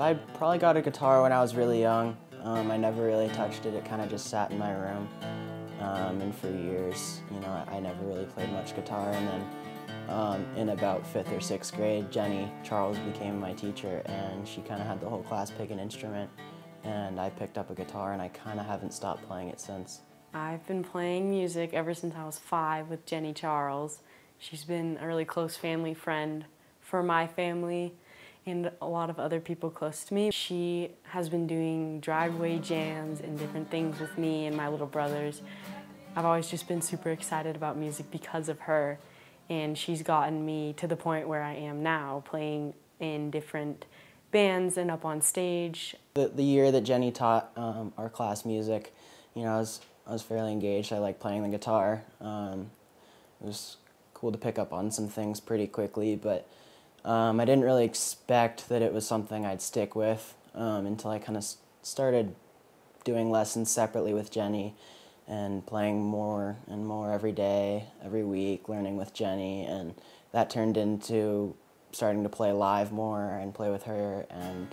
I probably got a guitar when I was really young. I never really touched it. It kind of just sat in my room. And for years, you know, I never really played much guitar. And then in about 5th or 6th grade, Jenny Charles became my teacher, and she kind of had the whole class pick an instrument. And I picked up a guitar, and I kind of haven't stopped playing it since. I've been playing music ever since I was 5 with Jenny Charles. She's been a really close family friend for my family and a lot of other people close to me. She has been doing driveway jams and different things with me and my little brothers. I've always just been super excited about music because of her, and she's gotten me to the point where I am now, playing in different bands and up on stage. The year that Jenny taught our class music, you know, I was fairly engaged. I liked playing the guitar. It was cool to pick up on some things pretty quickly, but I didn't really expect that it was something I'd stick with until I kind of started doing lessons separately with Jenny and playing more and more every day, every week, learning with Jenny, and that turned into starting to play live more and play with her, and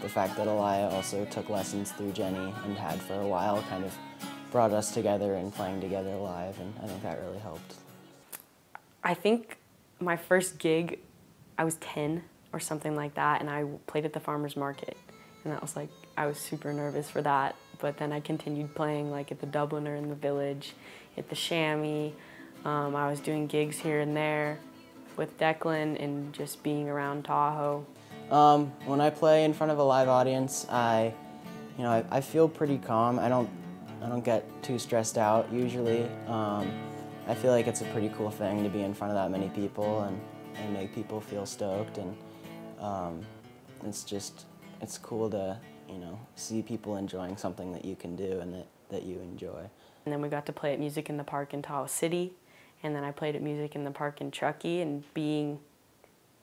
the fact that Elia also took lessons through Jenny and had for a while kind of brought us together and playing together live, and I think that really helped. I think my first gig, I was 10 or something like that, and I played at the farmer's market, and that was like, I was super nervous for that, but then I continued playing like at the Dubliner in the village, at the Chamois. I was doing gigs here and there with Declan and just being around Tahoe. When I play in front of a live audience, I feel pretty calm. I don't get too stressed out usually. I feel like it's a pretty cool thing to be in front of that many people and make people feel stoked, and it's cool to, you know, see people enjoying something that you can do and that you enjoy. And then we got to play at Music in the Park in Tahoe City. And then I played at Music in the Park in Truckee, and being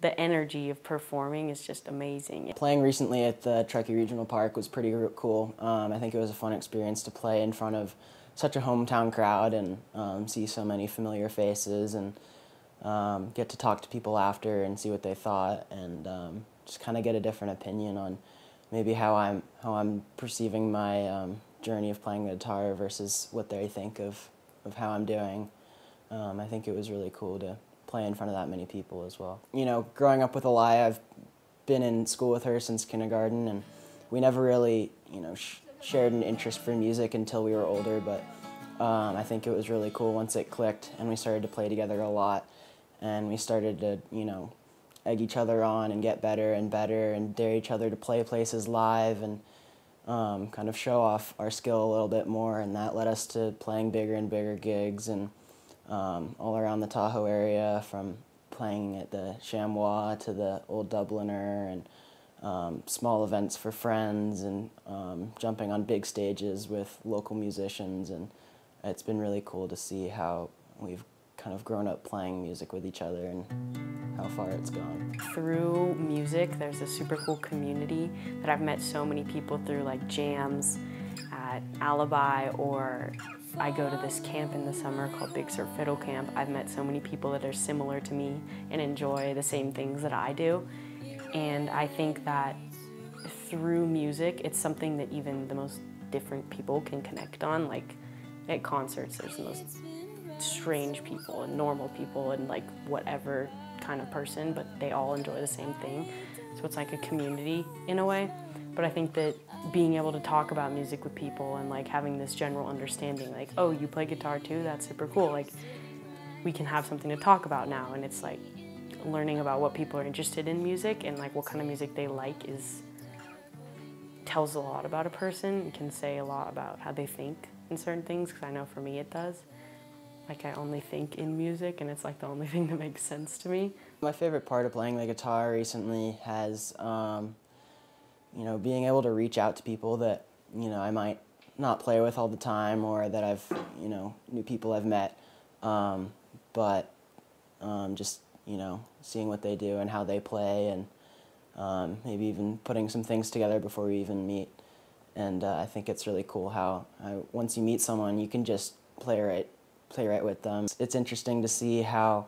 the energy of performing is just amazing. Playing recently at the Truckee Regional Park was pretty cool. I think it was a fun experience to play in front of such a hometown crowd and see so many familiar faces, and get to talk to people after and see what they thought, and just kind of get a different opinion on maybe how I'm perceiving my journey of playing the guitar versus what they think of how I'm doing. I think it was really cool to play in front of that many people as well. You know, growing up with Elia, I've been in school with her since kindergarten, and we never really, you know, shared an interest for music until we were older, but I think it was really cool once it clicked and we started to play together a lot, and we started to, you know, egg each other on and get better and better and dare each other to play places live, and kind of show off our skill a little bit more, and that led us to playing bigger and bigger gigs, and all around the Tahoe area, from playing at the Chamois to the Old Dubliner, and small events for friends, and jumping on big stages with local musicians, and it's been really cool to see how we've kind of grown up playing music with each other and how far it's gone. Through music, there's a super cool community that I've met so many people through, like jams at Alibi, or I go to this camp in the summer called Big Sur Fiddle Camp. I've met so many people that are similar to me and enjoy the same things that I do. And I think that through music, it's something that even the most different people can connect on. Like at concerts, there's the most strange people and normal people and like whatever kind of person, but they all enjoy the same thing. So it's like a community in a way. But I think that being able to talk about music with people and like having this general understanding, like, oh, you play guitar too? That's super cool. Like, we can have something to talk about now. And it's like learning about what people are interested in music and like what kind of music they like tells a lot about a person. It can say a lot about how they think in certain things, because I know for me it does. Like, I only think in music, and it's like the only thing that makes sense to me. My favorite part of playing the guitar recently has you know, being able to reach out to people that, you know, I might not play with all the time, or that I've, you know, new people I've met, just, you know, seeing what they do and how they play, and maybe even putting some things together before we even meet. And I think it's really cool how once you meet someone, you can just play right with them. It's interesting to see how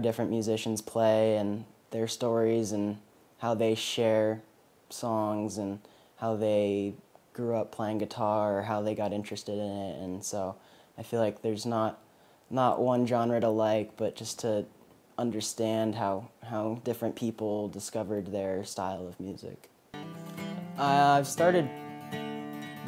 different musicians play and their stories and how they share songs and how they grew up playing guitar or how they got interested in it. And so I feel like there's not one genre to like, but just to understand how different people discovered their style of music. I've started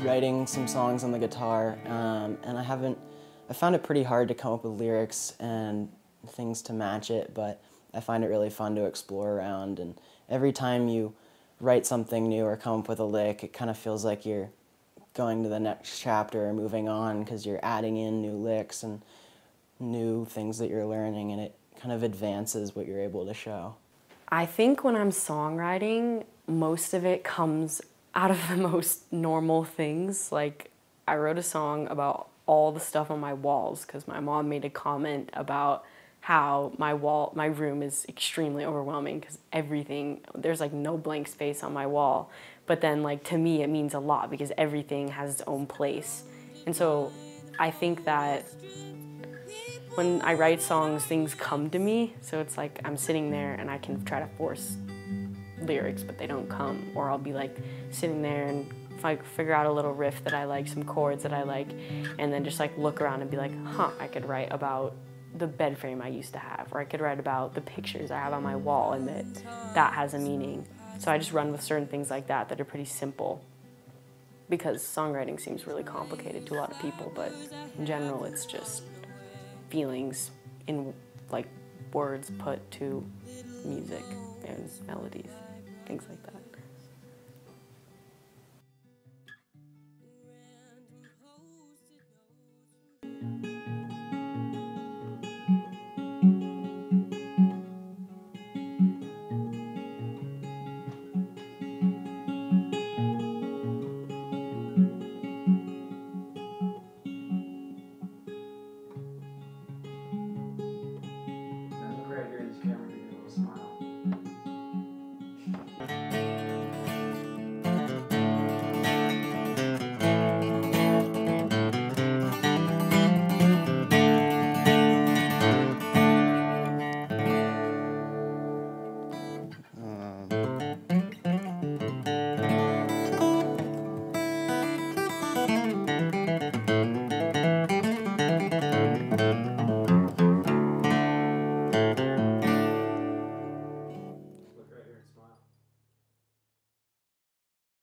writing some songs on the guitar, and I found it pretty hard to come up with lyrics and things to match it, but I find it really fun to explore around. And every time you write something new or come up with a lick, it kind of feels like you're going to the next chapter or moving on, because you're adding in new licks and new things that you're learning, and it kind of advances what you're able to show. I think when I'm songwriting, most of it comes out of the most normal things. Like, I wrote a song about all the stuff on my walls because my mom made a comment about how my room is extremely overwhelming because everything, there's like no blank space on my wall. But then, like, to me it means a lot because everything has its own place. And so I think that when I write songs, things come to me. So it's like I'm sitting there and I can try to force lyrics, but they don't come. Or I'll be like sitting there and figure out a little riff that I like, some chords that I like, and then just like look around and be like, huh, I could write about the bed frame I used to have, or I could write about the pictures I have on my wall, and that has a meaning. So I just run with certain things like that are pretty simple, because songwriting seems really complicated to a lot of people, but in general it's just feelings in like words put to music and melodies, things like that.